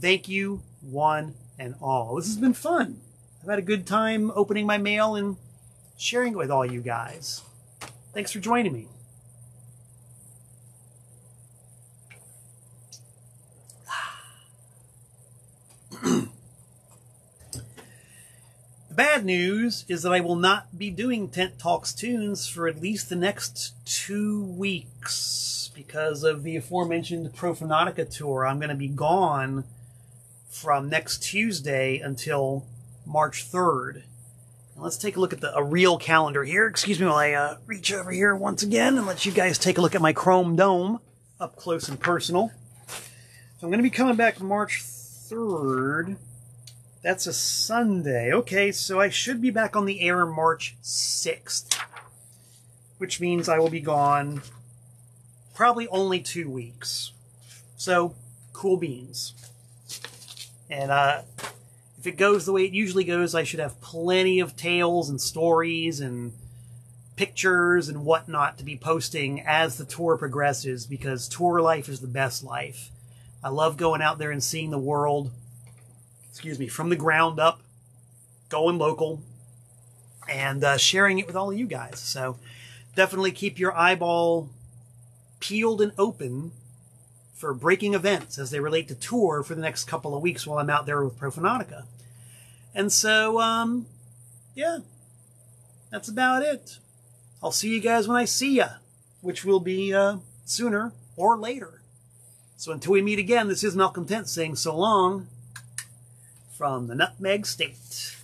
Thank you, one and all. This has been fun. I've had a good time opening my mail and sharing it with all you guys. Thanks for joining me. The bad news is that I will not be doing Tent Talks Tunes for at least the next two weeks because of the aforementioned Profanatica tour. I'm going to be gone from next Tuesday until March third. Now let's take a look at the a real calendar here. Excuse me while I uh, reach over here once again and let you guys take a look at my chrome dome up close and personal. So I'm going to be coming back March third. That's a Sunday. Okay, so I should be back on the air March sixth, which means I will be gone probably only two weeks. So, cool beans. And uh, if it goes the way it usually goes, I should have plenty of tales and stories and pictures and whatnot to be posting as the tour progresses, because tour life is the best life. I love going out there and seeing the world. Excuse me, from the ground up, going local, and uh, sharing it with all of you guys. So definitely keep your eyeball peeled and open for breaking events as they relate to tour for the next couple of weeks while I'm out there with Profanatica. And so, um, yeah, that's about it. I'll see you guys when I see ya, which will be uh, sooner or later. So until we meet again, this is Malcolm Tent saying so long. From the Nutmeg State.